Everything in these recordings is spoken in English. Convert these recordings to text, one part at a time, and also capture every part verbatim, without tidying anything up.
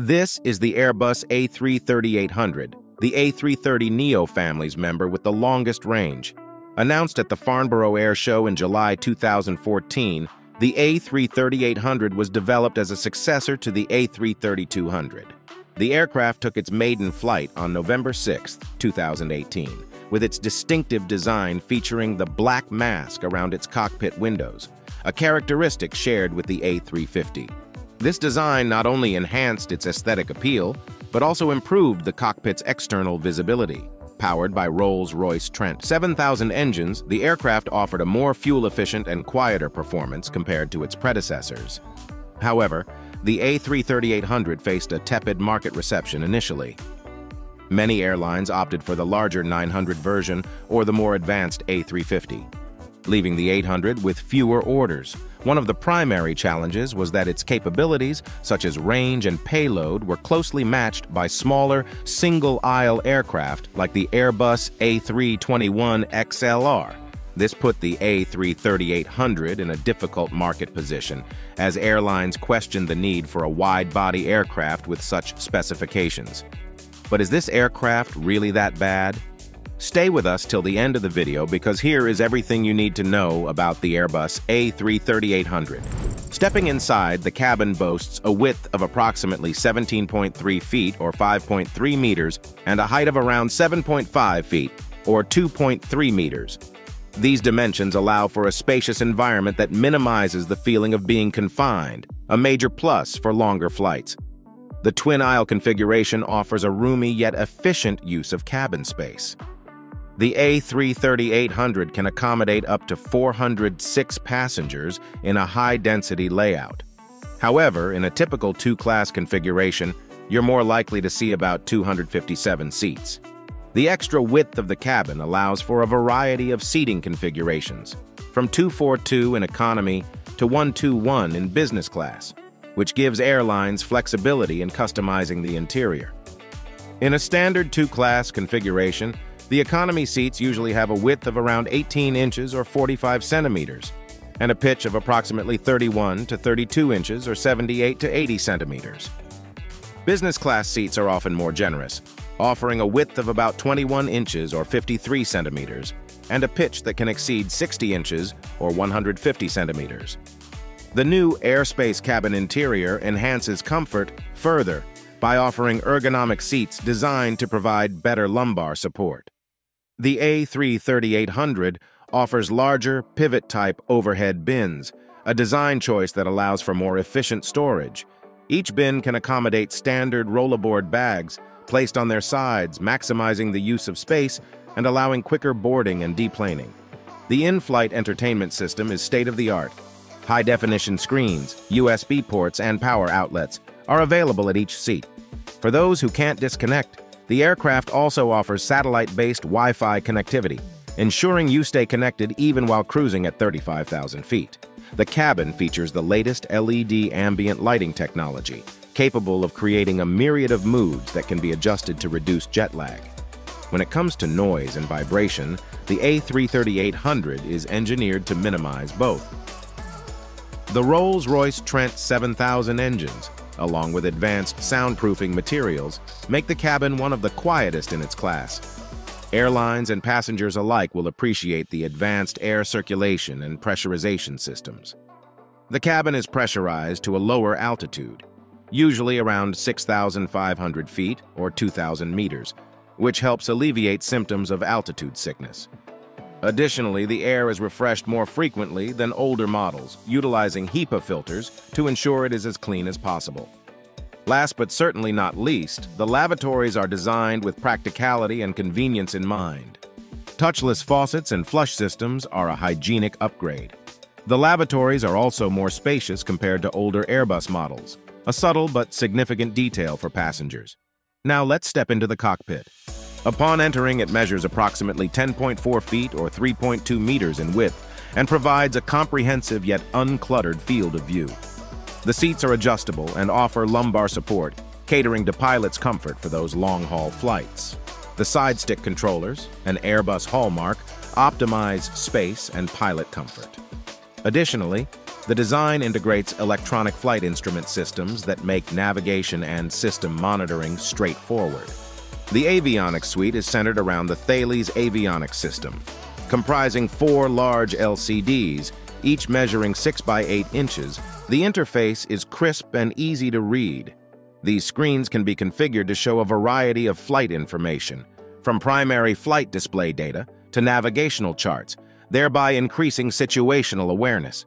This is the Airbus A three thirty dash eight hundred, the A three thirty neo family's member with the longest range. Announced at the Farnborough Air Show in July two thousand fourteen, the A three thirty dash eight hundred was developed as a successor to the A three thirty dash two hundred. The aircraft took its maiden flight on November sixth two thousand eighteen, with its distinctive design featuring the black mask around its cockpit windows, a characteristic shared with the A three fifty. This design not only enhanced its aesthetic appeal, but also improved the cockpit's external visibility. Powered by Rolls-Royce Trent seven thousand engines, the aircraft offered a more fuel-efficient and quieter performance compared to its predecessors. However, the A three thirty dash eight hundred faced a tepid market reception initially. Many airlines opted for the larger nine hundred version or the more advanced A three fifty, leaving the eight hundred with fewer orders. One of the primary challenges was that its capabilities, such as range and payload, were closely matched by smaller, single-aisle aircraft like the Airbus A three twenty-one X L R. This put the A three thirty dash eight hundred in a difficult market position, as airlines questioned the need for a wide-body aircraft with such specifications. But is this aircraft really that bad? Stay with us till the end of the video, because here is everything you need to know about the Airbus A three thirty dash eight hundred. Stepping inside, the cabin boasts a width of approximately seventeen point three feet or five point three meters and a height of around seven point five feet or two point three meters. These dimensions allow for a spacious environment that minimizes the feeling of being confined, a major plus for longer flights. The twin-aisle configuration offers a roomy yet efficient use of cabin space. The A three thirty dash eight hundred can accommodate up to four hundred six passengers in a high-density layout. However, in a typical two-class configuration, you're more likely to see about two hundred fifty-seven seats. The extra width of the cabin allows for a variety of seating configurations, from two forty-two in economy to one twenty-one in business class, which gives airlines flexibility in customizing the interior. In a standard two-class configuration, the economy seats usually have a width of around eighteen inches or forty-five centimeters, and a pitch of approximately thirty-one to thirty-two inches or seventy-eight to eighty centimeters. Business class seats are often more generous, offering a width of about twenty-one inches or fifty-three centimeters, and a pitch that can exceed sixty inches or one hundred fifty centimeters. The new airspace cabin interior enhances comfort further by offering ergonomic seats designed to provide better lumbar support. The A three thirty dash eight hundred offers larger, pivot-type overhead bins, a design choice that allows for more efficient storage. Each bin can accommodate standard rollerboard bags placed on their sides, maximizing the use of space and allowing quicker boarding and deplaning. The in-flight entertainment system is state-of-the-art. High-definition screens, U S B ports, and power outlets are available at each seat. For those who can't disconnect, the aircraft also offers satellite-based Wi-Fi connectivity, ensuring you stay connected even while cruising at thirty-five thousand feet. The cabin features the latest L E D ambient lighting technology, capable of creating a myriad of moods that can be adjusted to reduce jet lag. When it comes to noise and vibration, the A three thirty dash eight hundred is engineered to minimize both. The Rolls-Royce Trent seven thousand engines, along with advanced soundproofing materials, make the cabin one of the quietest in its class. Airlines and passengers alike will appreciate the advanced air circulation and pressurization systems. The cabin is pressurized to a lower altitude, usually around six thousand five hundred feet or two thousand meters, which helps alleviate symptoms of altitude sickness. Additionally, the air is refreshed more frequently than older models, utilizing HEPA filters to ensure it is as clean as possible. Last but certainly not least, the lavatories are designed with practicality and convenience in mind. Touchless faucets and flush systems are a hygienic upgrade. The lavatories are also more spacious compared to older Airbus models, a subtle but significant detail for passengers. Now let's step into the cockpit. Upon entering, it measures approximately ten point four feet or three point two meters in width and provides a comprehensive yet uncluttered field of view. The seats are adjustable and offer lumbar support, catering to pilots' comfort for those long-haul flights. The side stick controllers, an Airbus hallmark, optimize space and pilot comfort. Additionally, The design integrates electronic flight instrument systems that make navigation and system monitoring straightforward. The avionics suite is centered around the Thales avionics system, comprising four large L C Ds, each measuring six by eight inches. The interface is crisp and easy to read. These screens can be configured to show a variety of flight information, from primary flight display data to navigational charts, thereby increasing situational awareness.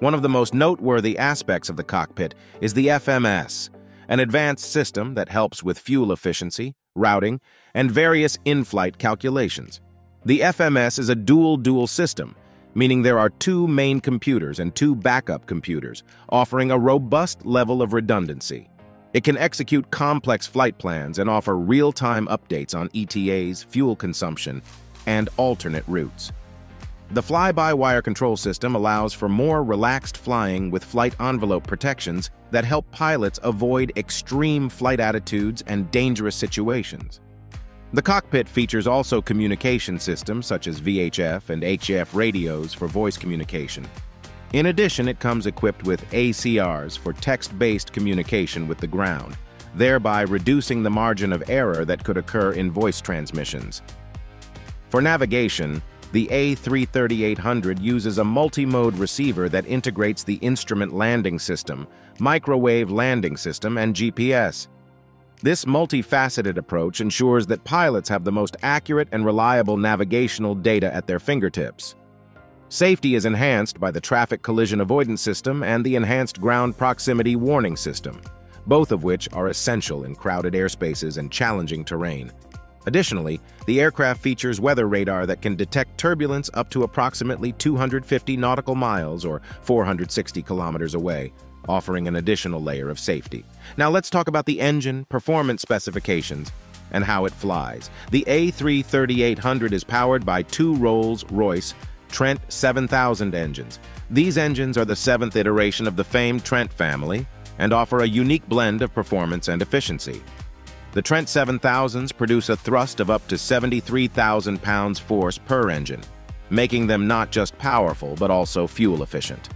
One of the most noteworthy aspects of the cockpit is the F M S, an advanced system that helps with fuel efficiency, routing, and various in-flight calculations. The F M S is a dual-dual system, meaning there are two main computers and two backup computers, offering a robust level of redundancy. It can execute complex flight plans and offer real-time updates on E T As, fuel consumption, and alternate routes. The fly-by-wire control system allows for more relaxed flying with flight envelope protections that help pilots avoid extreme flight attitudes and dangerous situations. The cockpit features also communication systems such as V H F and H F radios for voice communication. In addition, it comes equipped with A C Rs for text-based communication with the ground, thereby reducing the margin of error that could occur in voice transmissions. For navigation, the A three thirty dash eight hundred uses a multi-mode receiver that integrates the instrument landing system, microwave landing system, and G P S. This multifaceted approach ensures that pilots have the most accurate and reliable navigational data at their fingertips. Safety is enhanced by the Traffic Collision Avoidance System and the Enhanced Ground Proximity Warning System, both of which are essential in crowded airspaces and challenging terrain. Additionally, the aircraft features weather radar that can detect turbulence up to approximately two hundred fifty nautical miles or four hundred sixty kilometers away, offering an additional layer of safety. Now let's talk about the engine, performance specifications, and how it flies. The A three thirty dash eight hundred is powered by two Rolls-Royce Trent seven thousand engines. These engines are the seventh iteration of the famed Trent family and offer a unique blend of performance and efficiency. The Trent seven thousands produce a thrust of up to seventy-three thousand pounds force per engine, making them not just powerful but also fuel efficient.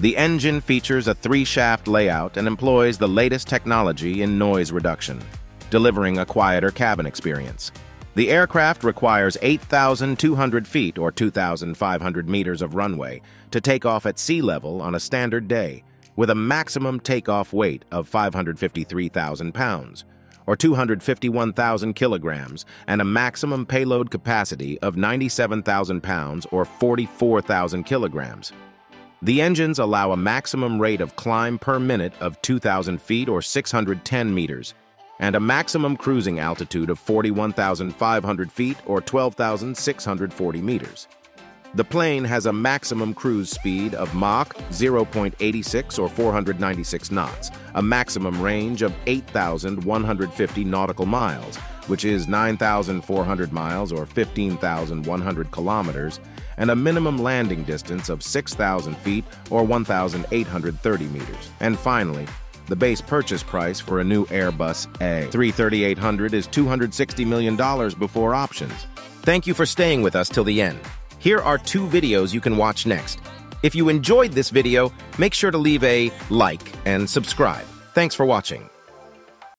The engine features a three-shaft layout and employs the latest technology in noise reduction, delivering a quieter cabin experience. The aircraft requires eight thousand two hundred feet or two thousand five hundred meters of runway to take off at sea level on a standard day, with a maximum takeoff weight of five hundred fifty-three thousand pounds. Or two hundred fifty-one thousand kilograms, and a maximum payload capacity of ninety-seven thousand pounds or forty-four thousand kilograms. The engines allow a maximum rate of climb per minute of two thousand feet or six hundred ten meters, and a maximum cruising altitude of forty-one thousand five hundred feet or twelve thousand six hundred forty meters. The plane has a maximum cruise speed of Mach zero point eight six or four hundred ninety-six knots, a maximum range of eight thousand one hundred fifty nautical miles, which is nine thousand four hundred miles or fifteen thousand one hundred kilometers, and a minimum landing distance of six thousand feet or one thousand eight hundred thirty meters. And finally, the base purchase price for a new Airbus A three thirty dash eight hundred is two hundred sixty million dollars before options. Thank you for staying with us till the end. Here are two videos you can watch next. If you enjoyed this video, make sure to leave a like and subscribe. Thanks for watching.